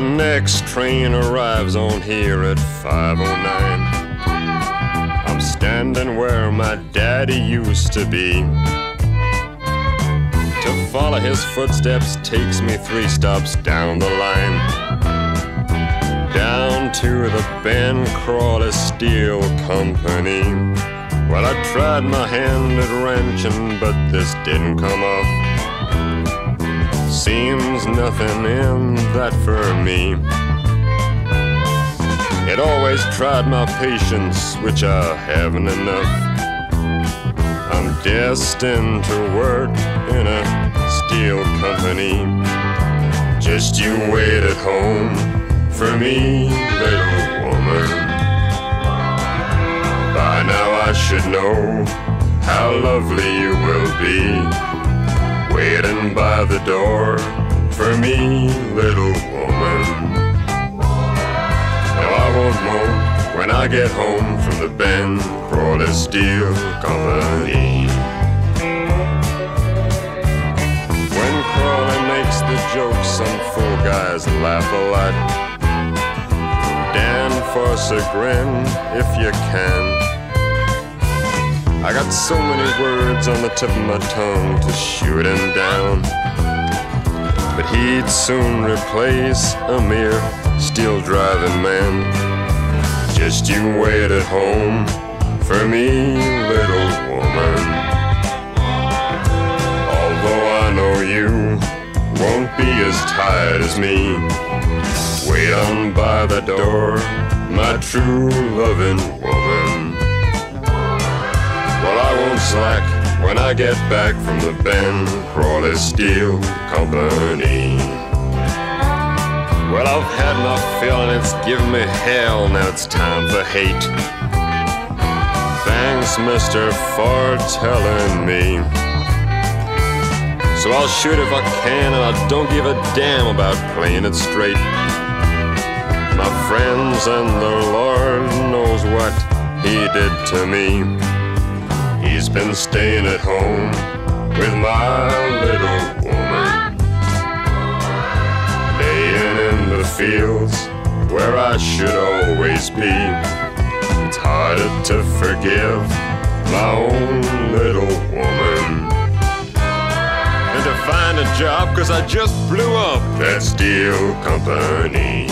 The next train arrives on here at 5:09. I'm standing where my daddy used to be. To follow his footsteps takes me 3 stops down the line, down to the Ben Crawley Steel Company. Well, I tried my hand at ranching, but this didn't come off. Seems nothing in that for me. It always tried my patience, which I haven't enough. I'm destined to work in a steel company. Just you wait at home for me, little woman. By now I should know how lovely you will be, waiting by the door for me, little woman. Now I won't moan when I get home from the Ben Crawley Steel Company. When Crawley makes the joke, some fool guys laugh a lot. Dan force a grin if you can. I got so many words on the tip of my tongue to shoot him down, but he'd soon replace a mere steel-driving man. Just you wait at home for me, little woman. Although I know you won't be as tired as me, wait on by the door, my true loving woman. Well, I won't slack when I get back from the Ben Crawley Steel Company. Well, I've had my fill and it's given me hell, now it's time for hate. Thanks, mister, for telling me. So I'll shoot if I can, and I don't give a damn about playing it straight. My friends and the Lord knows what he did to me. He's been staying at home with my little woman, laying in the fields where I should always be. It's harder to forgive my own little woman than to find a job, 'cause I just blew up that steel company.